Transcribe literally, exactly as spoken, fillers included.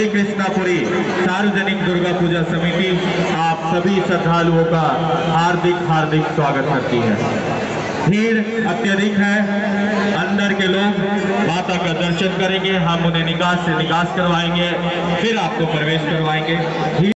श्री कृष्णापुरी सार्वजनिक दुर्गा पूजा समिति आप सभी श्रद्धालुओं का हार्दिक हार्दिक स्वागत करती है। भीड़ अत्यधिक है, अंदर के लोग माता का दर्शन करेंगे, हम उन्हें निकास से निकास करवाएंगे, फिर आपको प्रवेश करवाएंगे।